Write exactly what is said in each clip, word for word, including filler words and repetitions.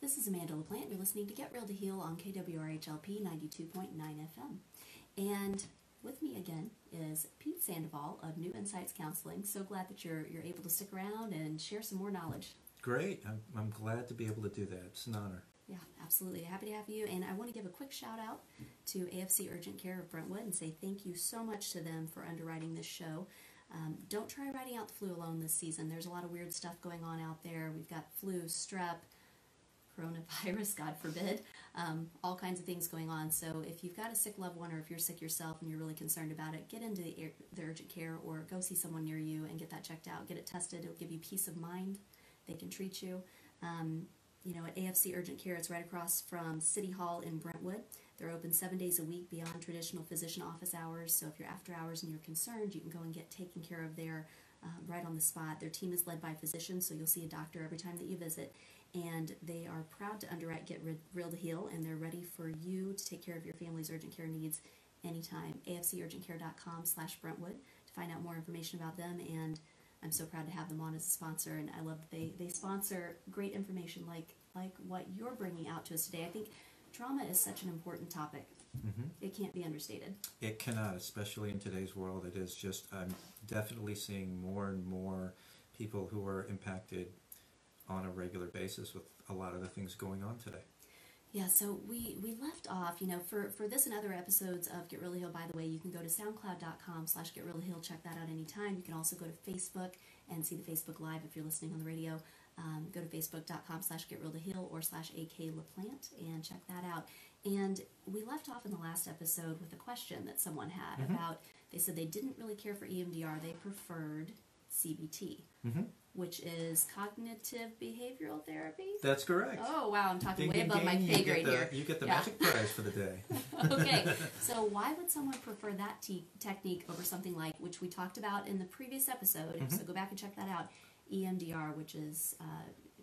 This is Amanda LaPlante. You're listening to Get Real to Heal on K W R H L P ninety-two point nine F M. And with me again is Pete Sandoval of New Insights Counseling. So glad that you're you're able to stick around and share some more knowledge. Great. I'm, I'm glad to be able to do that. It's an honor. Yeah, absolutely. Happy to have you. And I want to give a quick shout out to A F C Urgent Care of Brentwood and say thank you so much to them for underwriting this show. Um, don't try riding out the flu alone this season. There's a lot of weird stuff going on out there. We've got flu, strep, coronavirus, God forbid, um, all kinds of things going on. So if you've got a sick loved one or if you're sick yourself and you're really concerned about it, get into the, the urgent care or go see someone near you and get that checked out. Get it tested. It'll give you peace of mind. They can treat you. Um, you know, at A F C Urgent Care, it's right across from City Hall in Brentwood. They're open seven days a week beyond traditional physician office hours, so if you're after hours and you're concerned, you can go and get taken care of there uh, right on the spot. Their team is led by physicians, so you'll see a doctor every time that you visit, and they are proud to underwrite Get Real to Heal, and they're ready for you to take care of your family's urgent care needs anytime. A F C urgent care dot com slash Brentwood to find out more information about them, and I'm so proud to have them on as a sponsor, and I love that they, they sponsor great information like, like what you're bringing out to us today. I think trauma is such an important topic. Mm-hmm. It can't be understated. It cannot, especially in today's world. It is just, I'm definitely seeing more and more people who are impacted on a regular basis with a lot of the things going on today. Yeah, so we, we left off, you know, for, for this and other episodes of Get Real to Heal, by the way, you can go to SoundCloud dot com slash Get Real to Heal. Check that out anytime. You can also go to Facebook and see the Facebook Live if you're listening on the radio. Um, go to Facebook dot com slash Get Real to Heal or slash A K LaPlante and check that out. And we left off in the last episode with a question that someone had mm-hmm. about, they said they didn't really care for E M D R. They preferred C B T, mm-hmm. which is cognitive behavioral therapy. That's correct. Oh, wow. I'm talking ding, way ding, above ding, my pay grade the, here. You get the yeah. magic prize for the day. Okay. So why would someone prefer that te- technique over something like, which we talked about in the previous episode, mm-hmm. so go back and check that out, E M D R, which is, uh,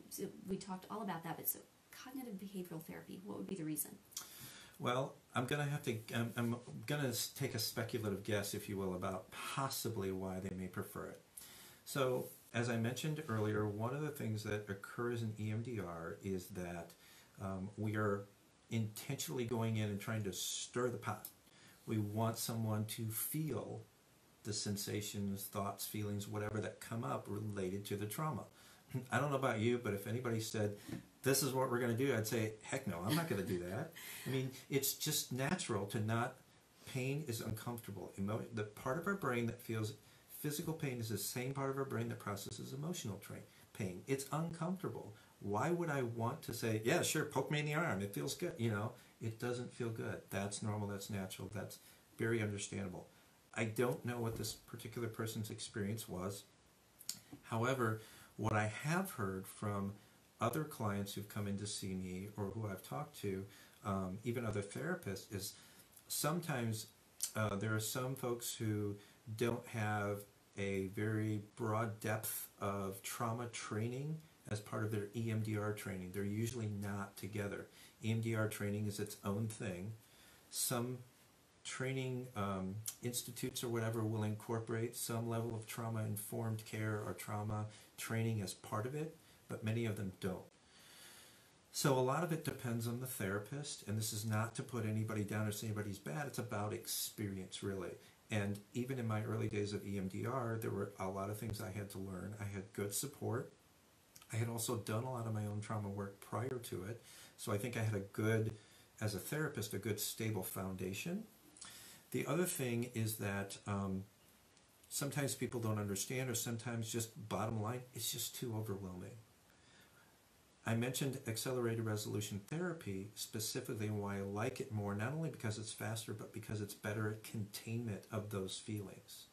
so we talked all about that, but so cognitive behavioral therapy, what would be the reason? Well, I'm going to have to, I'm, I'm going to take a speculative guess, if you will, about possibly why they may prefer it. So, as I mentioned earlier, one of the things that occurs in E M D R is that um, we are intentionally going in and trying to stir the pot. We want someone to feel the sensations, thoughts, feelings, whatever that come up related to the trauma. I don't know about you, but if anybody said, this is what we're going to do, I'd say, heck no, I'm not going to do that. I mean, it's just natural to not, pain is uncomfortable. Emo- the part of our brain that feels physical pain is the same part of our brain that processes emotional tra- pain. It's uncomfortable. Why would I want to say, yeah, sure, poke me in the arm, it feels good, you know? It doesn't feel good. That's normal, that's natural, that's very understandable. I don't know what this particular person's experience was. However, what I have heard from other clients who've come in to see me or who I've talked to, um, even other therapists, is sometimes uh, there are some folks who don't have a very broad depth of trauma training as part of their E M D R training. They're usually not together. E M D R training is its own thing. Some training um, institutes or whatever will incorporate some level of trauma-informed care or trauma training as part of it, but many of them don't. So a lot of it depends on the therapist, and this is not to put anybody down or say anybody's bad. It's about experience, really. And even in my early days of E M D R, there were a lot of things I had to learn. I had good support. I had also done a lot of my own trauma work prior to it, so I think I had a good, as a therapist, a good stable foundation. The other thing is that um, sometimes people don't understand, or sometimes just bottom line, it's just too overwhelming. I mentioned accelerated resolution therapy specifically and why I like it more, not only because it's faster, but because it's better at containment of those feelings.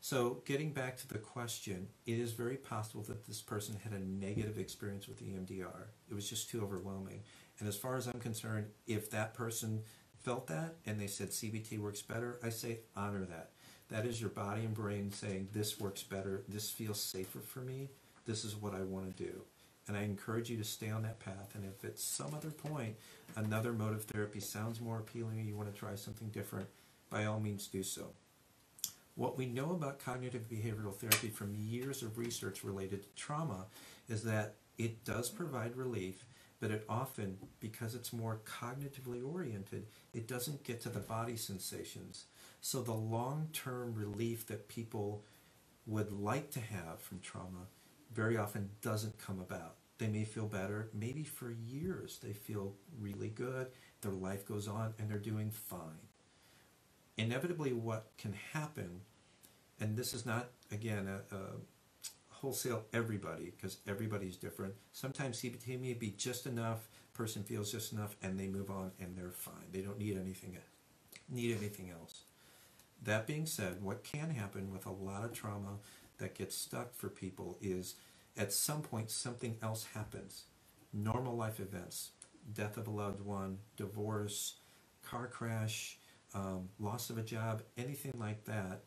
So getting back to the question, it is very possible that this person had a negative experience with E M D R. It was just too overwhelming. And as far as I'm concerned, if that person felt that and they said C B T works better, I say honor that. That is your body and brain saying this works better, this feels safer for me, this is what I want to do. And I encourage you to stay on that path, and if at some other point another mode of therapy sounds more appealing or you want to try something different, by all means do so. What we know about cognitive behavioral therapy from years of research related to trauma is that it does provide relief, but it often, because it's more cognitively oriented, it doesn't get to the body sensations. So the long-term relief that people would like to have from trauma very often doesn't come about. They may feel better, maybe for years they feel really good, their life goes on and they're doing fine. Inevitably what can happen, and this is not, again, a, a wholesale everybody, because everybody's different. Sometimes C B T may be just enough, person feels just enough, and they move on and they're fine. They don't need anything, need anything else. That being said, what can happen with a lot of trauma that gets stuck for people is at some point something else happens. Normal life events, death of a loved one, divorce, car crash, um, loss of a job, anything like that,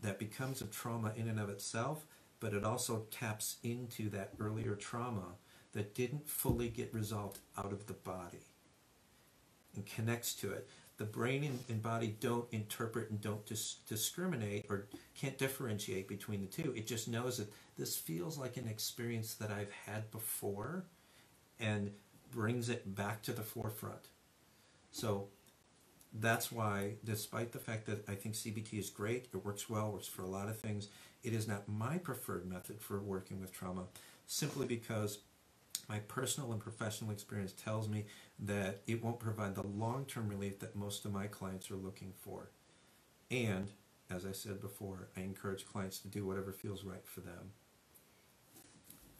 that becomes a trauma in and of itself, but it also taps into that earlier trauma that didn't fully get resolved out of the body and connects to it. The brain and, and body don't interpret and don't dis discriminate or can't differentiate between the two. It just knows that this feels like an experience that I've had before and brings it back to the forefront. So that's why, despite the fact that I think C B T is great, it works well, works for a lot of things, it is not my preferred method for working with trauma, simply because my personal and professional experience tells me that it won't provide the long-term relief that most of my clients are looking for. And, as I said before, I encourage clients to do whatever feels right for them.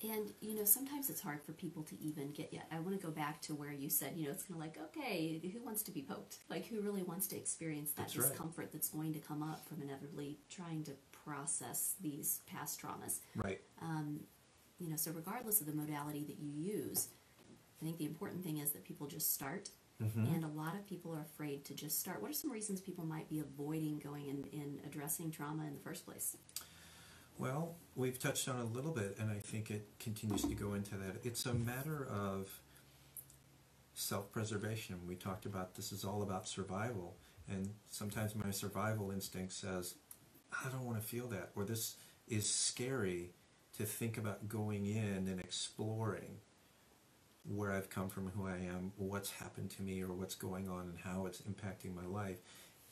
And, you know, sometimes it's hard for people to even get yet. I want to go back to where you said, you know, it's kind of like, okay, who wants to be poked? Like, who really wants to experience that that's discomfort right. that's going to come up from inevitably trying to process these past traumas? Right. Um, You know, so regardless of the modality that you use, I think the important thing is that people just start. Mm-hmm. And a lot of people are afraid to just start. What are some reasons people might be avoiding going and, and addressing trauma in the first place? Well, we've touched on a little bit, and I think it continues to go into that. It's a matter of self-preservation. We talked about this is all about survival, and sometimes my survival instinct says, I don't want to feel that, or this is scary. To think about going in and exploring where I've come from, who I am, what's happened to me, or what's going on and how it's impacting my life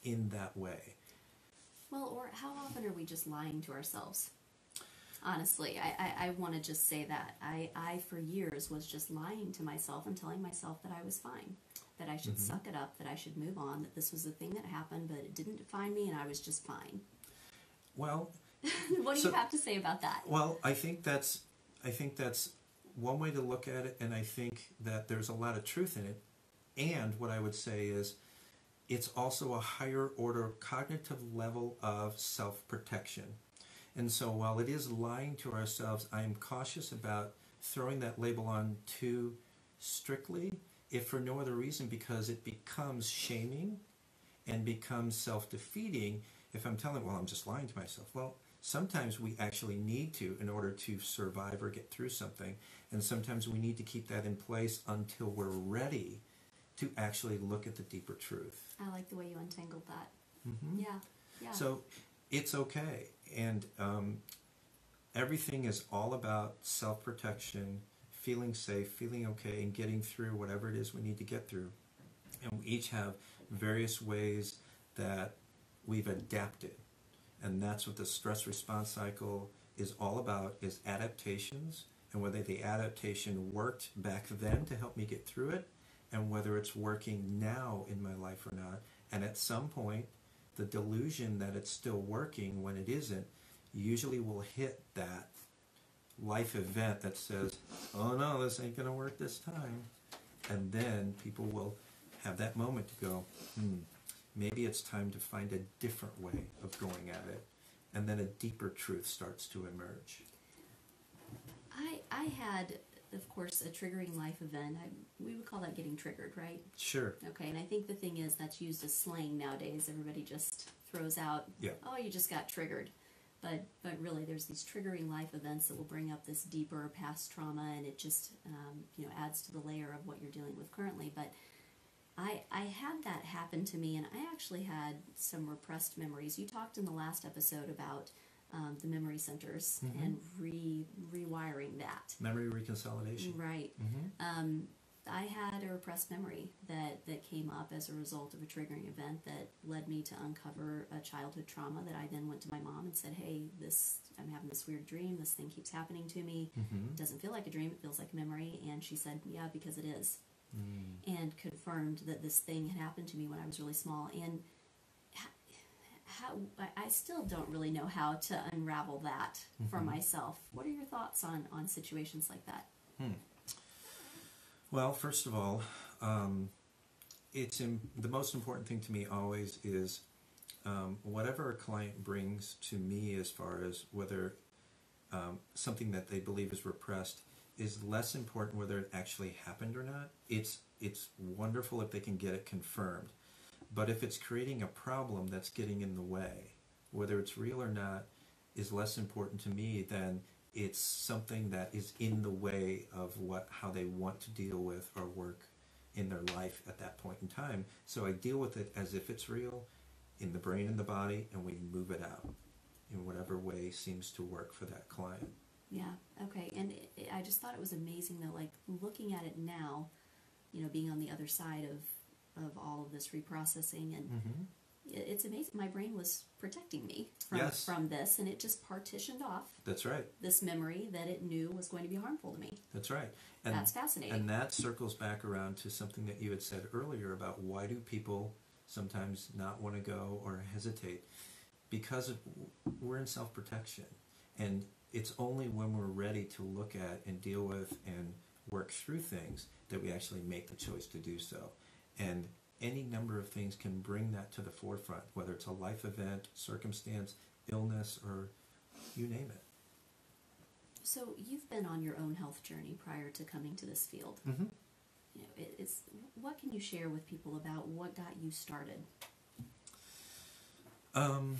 in that way. Well, or how often are we just lying to ourselves? Honestly, I, I, I want to just say that. I, I, for years, was just lying to myself and telling myself that I was fine, that I should mm-hmm. suck it up, that I should move on, that this was the thing that happened, but it didn't define me and I was just fine. Well... What do so, you have to say about that? Well, I think that's I think that's one way to look at it, and I think that there's a lot of truth in it. And what I would say is it's also a higher order cognitive level of self-protection. And so while it is lying to ourselves, I'm cautious about throwing that label on too strictly, if for no other reason, because it becomes shaming and becomes self-defeating if I'm telling, well, I'm just lying to myself. Well, sometimes we actually need to in order to survive or get through something, and sometimes we need to keep that in place until we're ready to actually look at the deeper truth. I like the way you untangled that. Mm-hmm. Yeah, yeah. So it's okay, and um, everything is all about self-protection, feeling safe, feeling okay, and getting through whatever it is we need to get through. And we each have various ways that we've adapted. And that's what the stress response cycle is all about, is adaptations, and whether the adaptation worked back then to help me get through it, and whether it's working now in my life or not. And at some point, the delusion that it's still working when it isn't usually will hit that life event that says, oh no, this ain't gonna work this time. And then people will have that moment to go, hmm, maybe it's time to find a different way of going at it, and then a deeper truth starts to emerge. I, I had, of course, a triggering life event. I, we would call that getting triggered, right? Sure. Okay, and I think the thing is that's used as slang nowadays. Everybody just throws out, yeah. oh, you just got triggered. But, but really, there's these triggering life events that will bring up this deeper past trauma, and it just um, you know, adds to the layer of what you're dealing with currently. But I, I had that happen to me, and I actually had some repressed memories. You talked in the last episode about um, the memory centers mm-hmm. and re rewiring that. Memory reconsolidation. Right. Mm-hmm. um, I had a repressed memory that, that came up as a result of a triggering event that led me to uncover a childhood trauma that I then went to my mom and said, hey, this I'm having this weird dream. This thing keeps happening to me. Mm-hmm. It doesn't feel like a dream. It feels like a memory. And she said, yeah, because it is. Mm. And confirmed that this thing had happened to me when I was really small. And how, I still don't really know how to unravel that mm-hmm. for myself. What are your thoughts on, on situations like that? Hmm. Well, first of all, um, it's in, the most important thing to me always is um, whatever a client brings to me as far as whether um, something that they believe is repressed is less important whether it actually happened or not. It's, it's wonderful if they can get it confirmed. But if it's creating a problem that's getting in the way, whether it's real or not, is less important to me than it's something that is in the way of what how they want to deal with or work in their life at that point in time. So I deal with it as if it's real in the brain and the body, and we move it out in whatever way seems to work for that client. Yeah, okay. And it, it, I just thought it was amazing, though, like looking at it now, you know, being on the other side of of all of this reprocessing, and mm-hmm. it's amazing. My brain was protecting me from, yes. from this, and it just partitioned off. That's right. This memory that it knew was going to be harmful to me. That's right. And that's fascinating. And that circles back around to something that you had said earlier about why do people sometimes not want to go or hesitate? Because of, we're in self-protection, and it's only when we're ready to look at and deal with and work through things that we actually make the choice to do so. And any number of things can bring that to the forefront, whether it's a life event, circumstance, illness, or you name it. So you've been on your own health journey prior to coming to this field. Mm-hmm. You know, it's, what can you share with people about what got you started? Um,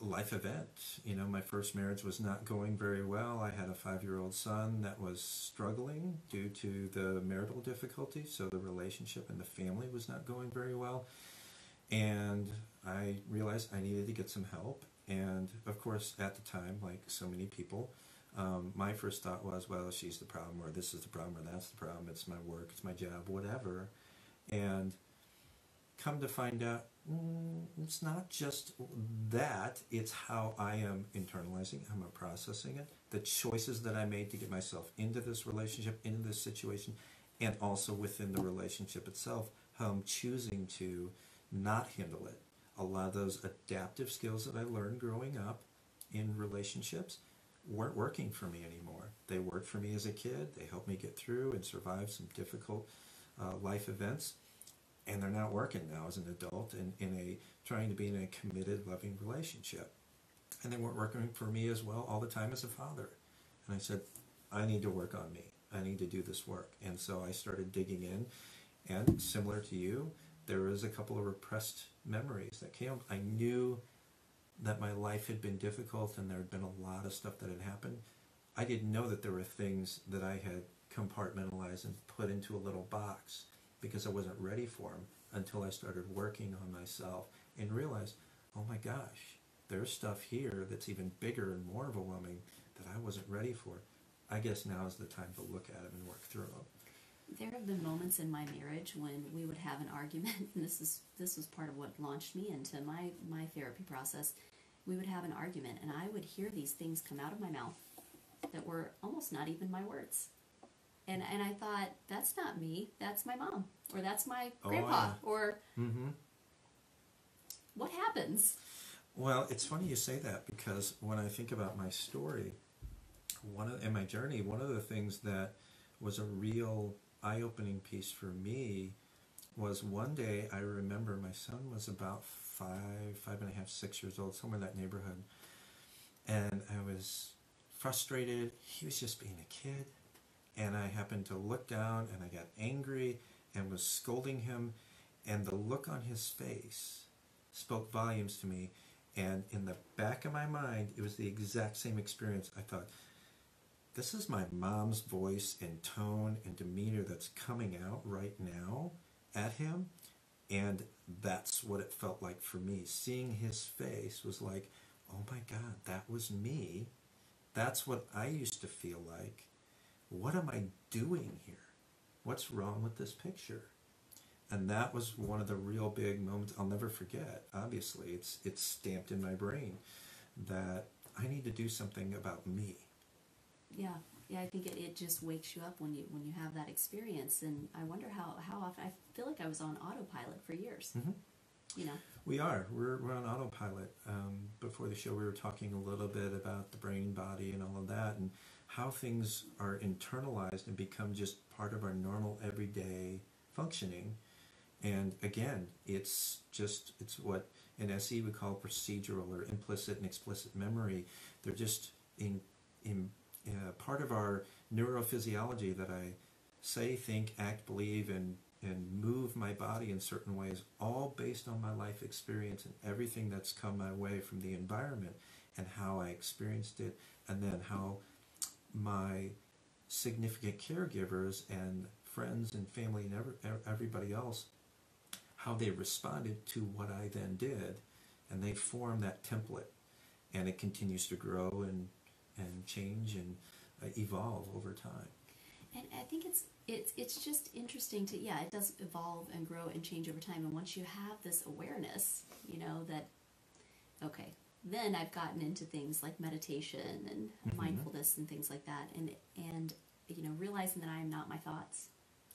life event. You know, my first marriage was not going very well. I had a five-year-old son that was struggling due to the marital difficulties, so the relationship and the family was not going very well. And I realized I needed to get some help. And of course, at the time, like so many people, um, my first thought was, well, she's the problem, or this is the problem, or that's the problem. It's my work, it's my job, whatever. And come to find out, it's not just that, it's how I am internalizing, how I'm processing it, the choices that I made to get myself into this relationship, into this situation, and also within the relationship itself, how I'm choosing to not handle it. A lot of those adaptive skills that I learned growing up in relationships weren't working for me anymore. They worked for me as a kid, they helped me get through and survive some difficult uh, life events. And they're not working now as an adult and in a trying to be in a committed, loving relationship. And they weren't working for me as well all the time as a father. And I said, I need to work on me. I need to do this work. And so I started digging in. And similar to you, there was a couple of repressed memories that came. I knew that my life had been difficult and there had been a lot of stuff that had happened. I didn't know that there were things that I had compartmentalized and put into a little box, because I wasn't ready for them until I started working on myself and realized, oh my gosh, there's stuff here that's even bigger and more overwhelming that I wasn't ready for. I guess now is the time to look at them and work through them. There have been moments in my marriage when we would have an argument, and this is this was part of what launched me into my, my therapy process. We would have an argument, and I would hear these things come out of my mouth that were almost not even my words. And, and I thought, that's not me, that's my mom, or that's my grandpa, oh, uh, or mm-hmm. what happens? Well, it's funny you say that, because when I think about my story one of, and my journey, one of the things that was a real eye-opening piece for me was one day I remember my son was about five, five and a half, six years old, somewhere in that neighborhood, and I was frustrated. He was just being a kid. And I happened to look down, and I got angry and was scolding him. And the look on his face spoke volumes to me. And in the back of my mind, it was the exact same experience. I thought, this is my mom's voice and tone and demeanor that's coming out right now at him. And that's what it felt like for me. Seeing his face was like, oh my God, that was me. That's what I used to feel like. What am I doing here? what's wrong with this picture? And that was one of the real big moments I'll never forget. Obviously, it's it's stamped in my brain that I need to do something about me. Yeah, yeah, I think it, it just wakes you up when you when you have that experience. And I wonder how, how often, I feel like I was on autopilot for years. Mm-hmm. You know, we are. We're, we're on autopilot. Um, before the show, we were talking a little bit about the brain, body, and all of that, and how things are internalized and become just part of our normal everyday functioning. And again, it's just, it's what in S E we call procedural or implicit and explicit memory. They're just in, in uh, part of our neurophysiology that I say, think, act, believe, and, and move my body in certain ways, all based on my life experience and everything that's come my way from the environment and how I experienced it, and then how my significant caregivers and friends and family and every, everybody else, how they responded to what I then did, and they form that template, and it continues to grow and and change and uh, evolve over time. And I think it's it's it's just interesting to yeah, it does evolve and grow and change over time. And once you have this awareness, you know that okay, then I've gotten into things like meditation and mm-hmm. mindfulness and things like that, and and you know realizing that I am not my thoughts.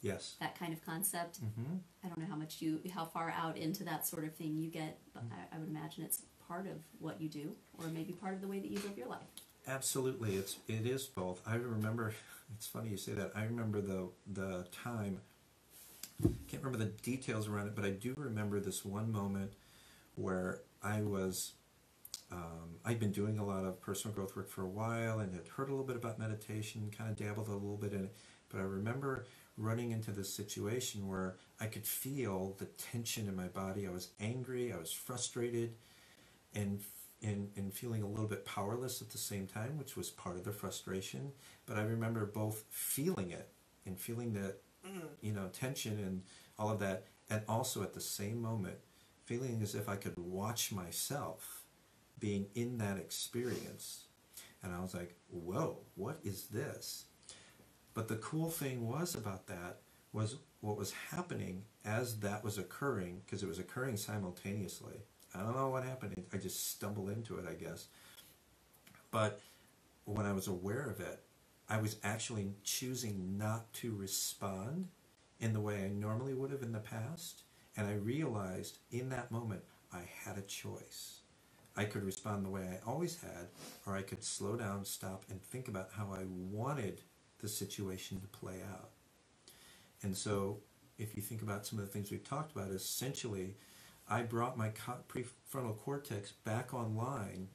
Yes. That kind of concept. Mm-hmm. I don't know how much you, how far out into that sort of thing you get, but mm-hmm. I, I would imagine it's part of what you do, or maybe part of the way that you live your life. Absolutely, it's it is both. I remember, it's funny you say that. I remember the the time. Can't remember the details around it, but I do remember this one moment where I was. Um, I'd been doing a lot of personal growth work for a while, and had heard a little bit about meditation, kind of dabbled a little bit in it, but I remember running into this situation where I could feel the tension in my body. I was angry, I was frustrated, and and and feeling a little bit powerless at the same time, which was part of the frustration. But I remember both feeling it and feeling that, you know, tension and all of that, and also at the same moment feeling as if I could watch myself being in that experience. And I was like, whoa, what is this? But the cool thing was about that was what was happening as that was occurring, because it was occurring simultaneously. I don't know what happened. I just stumbled into it, I guess. But when I was aware of it, I was actually choosing not to respond in the way I normally would have in the past. And I realized in that moment, I had a choice. I could respond the way I always had, or I could slow down, stop, and think about how I wanted the situation to play out. And so if you think about some of the things we've talked about, essentially I brought my prefrontal cortex back online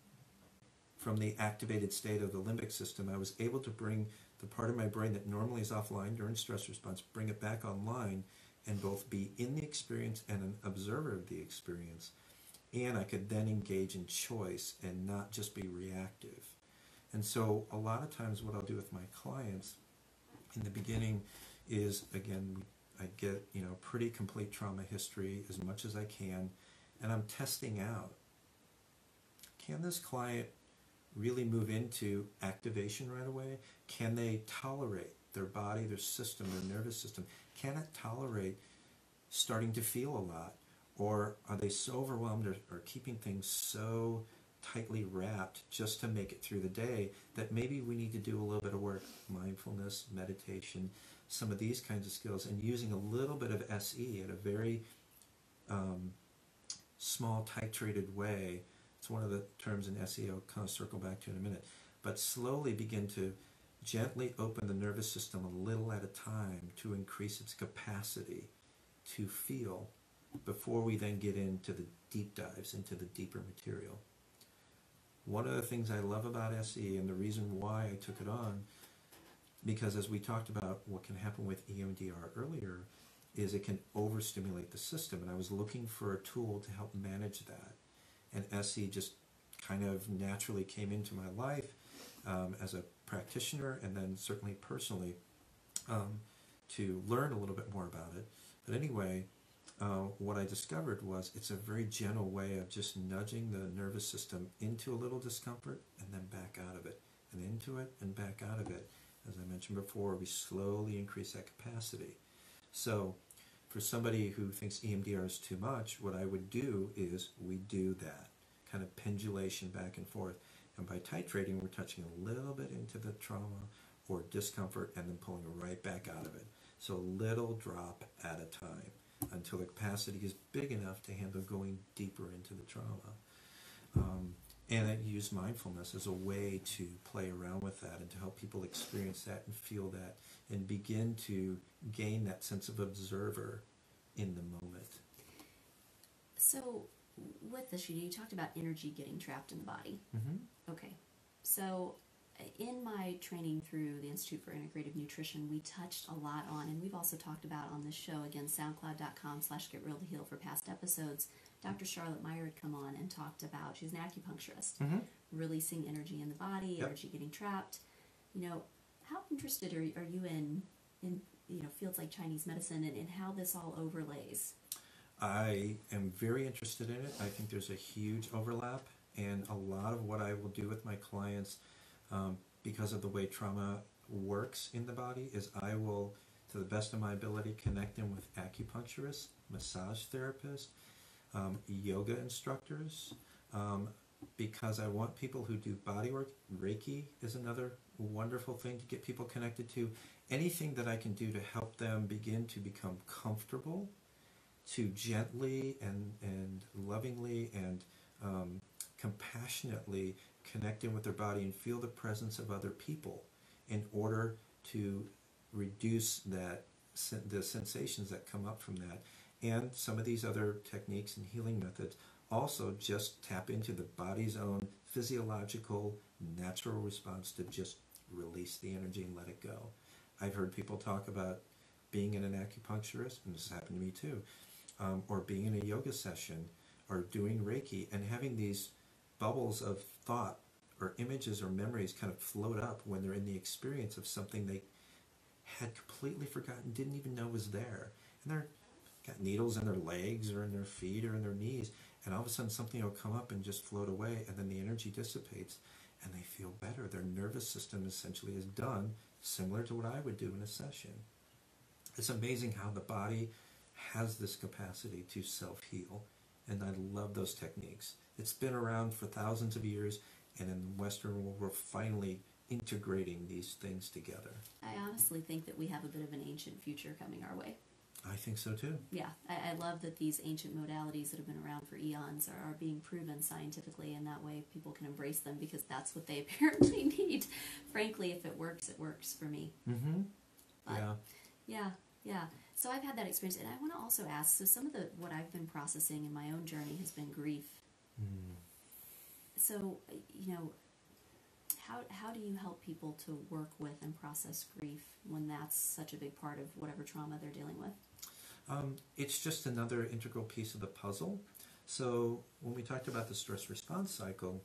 from the activated state of the limbic system. I was able to bring the part of my brain that normally is offline during stress response, bring it back online, and both be in the experience and an observer of the experience. And I could then engage in choice and not just be reactive. And so a lot of times what I'll do with my clients in the beginning is, again, I get, you know, pretty complete trauma history as much as I can, and I'm testing out, can this client really move into activation right away? Can they tolerate their body, their system, their nervous system? Can it tolerate starting to feel a lot? Or are they so overwhelmed or, or keeping things so tightly wrapped just to make it through the day that maybe we need to do a little bit of work, mindfulness, meditation, some of these kinds of skills, and using a little bit of S E in a very um, small, titrated way. It's one of the terms in S E I'll kind of circle back to in a minute, but slowly begin to gently open the nervous system a little at a time to increase its capacity to feel before we then get into the deep dives, into the deeper material. One of the things I love about S E, and the reason why I took it on, because as we talked about what can happen with E M D R earlier, is it can overstimulate the system. And I was looking for a tool to help manage that. And S E just kind of naturally came into my life um, as a practitioner, and then certainly personally um, to learn a little bit more about it. But anyway, Uh, what I discovered was it's a very gentle way of just nudging the nervous system into a little discomfort and then back out of it, and into it and back out of it. as I mentioned before, we slowly increase that capacity. So for somebody who thinks E M D R is too much, what I would do is we do that kind of pendulation back and forth. And by titrating, we're touching a little bit into the trauma or discomfort and then pulling right back out of it. So a little drop at a time until the capacity is big enough to handle going deeper into the trauma. Um, and I use mindfulness as a way to play around with that and to help people experience that and feel that and begin to gain that sense of observer in the moment. So with this, you talked about energy getting trapped in the body. Mm-hmm. Okay. So in my training through the Institute for Integrative Nutrition, we touched a lot on, and we've also talked about on this show, again, soundcloud.com slash Get Real to Heal for past episodes, Doctor Charlotte Meyer had come on and talked about, she's an acupuncturist, mm-hmm. releasing energy in the body, yep. energy getting trapped. You know, how interested are, are you in, in, you know, fields like Chinese medicine and, and how this all overlays? I am very interested in it. I think there's a huge overlap, and a lot of what I will do with my clients um, because of the way trauma works in the body is I will, to the best of my ability, connect them with acupuncturists, massage therapists, um, yoga instructors, um, because I want people who do body work. Reiki is another wonderful thing to get people connected to. Anything that I can do to help them begin to become comfortable to gently and, and lovingly and um, compassionately connect in with their body and feel the presence of other people in order to reduce that the sensations that come up from that. And some of these other techniques and healing methods also just tap into the body's own physiological, natural response to just release the energy and let it go. I've heard people talk about being in an acupuncturist, and this happened to me too, Um, or being in a yoga session, or doing Reiki, and having these bubbles of thought or images or memories kind of float up when they're in the experience of something they had completely forgotten, didn't even know was there. And they're got needles in their legs or in their feet or in their knees, and all of a sudden something will come up and just float away, and then the energy dissipates, and they feel better. Their nervous system essentially is done, similar to what I would do in a session. It's amazing how the body has this capacity to self-heal, and I love those techniques. It's been around for thousands of years, and in the Western world we're finally integrating these things together. I honestly think that we have a bit of an ancient future coming our way. I think so too. Yeah, I, I love that these ancient modalities that have been around for eons are, are being proven scientifically, and that way people can embrace them because that's what they apparently need. Frankly, if it works, it works for me. Mm-hmm. But, yeah. Yeah, yeah. So I've had that experience, and I want to also ask, so some of the what I've been processing in my own journey has been grief. Mm. So, you know, how, how do you help people to work with and process grief when that's such a big part of whatever trauma they're dealing with? Um, it's just another integral piece of the puzzle. So when we talked about the stress response cycle,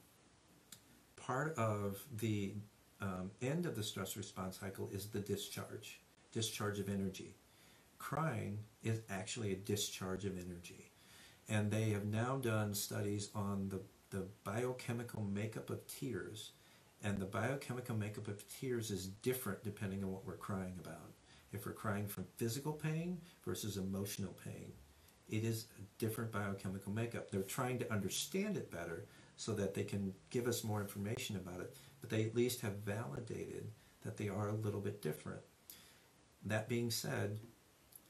part of the um, end of the stress response cycle is the discharge, discharge of energy. Crying is actually a discharge of energy, and they have now done studies on the, the biochemical makeup of tears, and the biochemical makeup of tears is different depending on what we're crying about. If we're crying from physical pain versus emotional pain, it is a different biochemical makeup. They're trying to understand it better so that they can give us more information about it, but they at least have validated that they are a little bit different. That being said,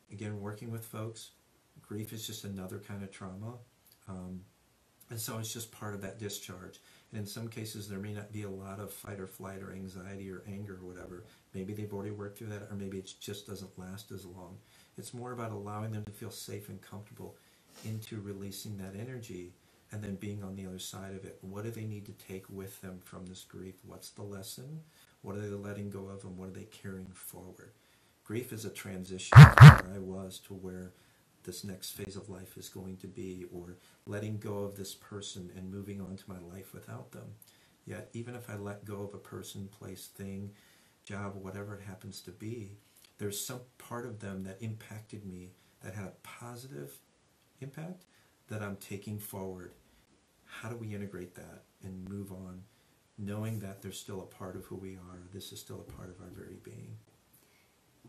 again, working with folks, grief is just another kind of trauma. Um, and so it's just part of that discharge. And in some cases, there may not be a lot of fight or flight or anxiety or anger or whatever. Maybe they've already worked through that, or maybe it just doesn't last as long. It's more about allowing them to feel safe and comfortable into releasing that energy and then being on the other side of it. What do they need to take with them from this grief? What's the lesson? What are they letting go of, and what are they carrying forward? Grief is a transition from where I was to where this next phase of life is going to be, or letting go of this person and moving on to my life without them. Yet, even if I let go of a person, place, thing, job, whatever it happens to be, there's some part of them that impacted me that had a positive impact that I'm taking forward. How do we integrate that and move on knowing that they're still a part of who we are. This is still a part of our very being.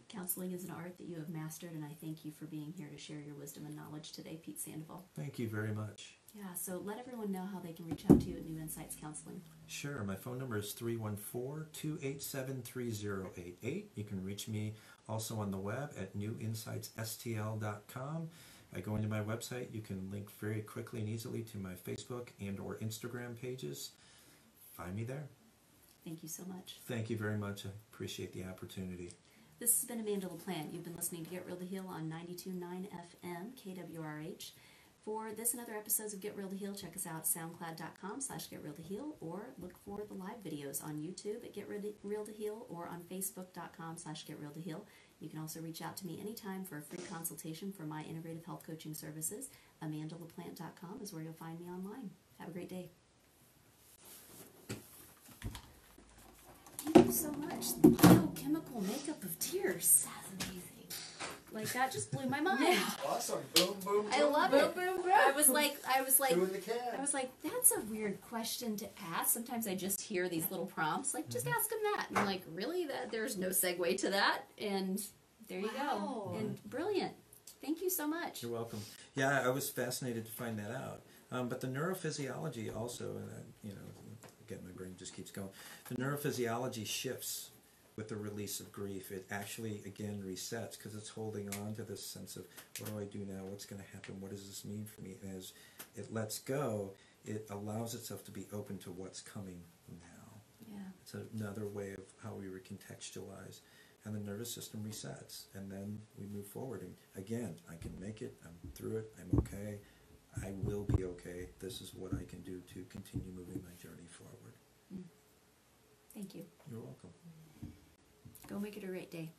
Counseling is an art that you have mastered, and I thank you for being here to share your wisdom and knowledge today, Pete Sandoval. Thank you very much. Yeah, so let everyone know how they can reach out to you at New Insights Counseling. Sure. My phone number is three one four, two eight seven, three zero eight eight. You can reach me also on the web at new insights s t l dot com. By going to my website, you can link very quickly and easily to my Facebook and or Instagram pages. Find me there. Thank you so much. Thank you very much. I appreciate the opportunity. This has been Amanda LaPlante. You've been listening to Get Real to Heal on ninety-two point nine F M, K W R H. For this and other episodes of Get Real to Heal, check us out at soundcloud dot com slash get real to heal, or look for the live videos on YouTube at Get Real to Heal or on facebook dot com slash get real to heal. You can also reach out to me anytime for a free consultation for my integrative health coaching services. amanda laplante dot com is where you'll find me online. Have a great day. Thank you so much. The biochemical makeup of tears. That's amazing. Like, that just blew my mind. Yeah. Awesome. Boom, boom, boom. I love boom, it. Boom, boom, boom. I was like, I was like, I was like, that's a weird question to ask. Sometimes I just hear these little prompts, like, just mm-hmm. ask them that. And I'm like, really? That there's no segue to that? And there you wow. go. And brilliant. Thank you so much. You're welcome. Yeah, I was fascinated to find that out. Um, but the neurophysiology also, and I, you know, again, my brain just keeps going. The neurophysiology shifts with the release of grief. It actually, again, resets because it's holding on to this sense of, what do I do now? What's going to happen? What does this mean for me? And as it lets go, it allows itself to be open to what's coming now. Yeah. It's another way of how we recontextualize. And the nervous system resets. And then we move forward. And again, I can make it. I'm through it. I'm okay. I will be okay. This is what I can do to continue moving my journey forward. Mm. Thank you. You're welcome. Go make it a great day.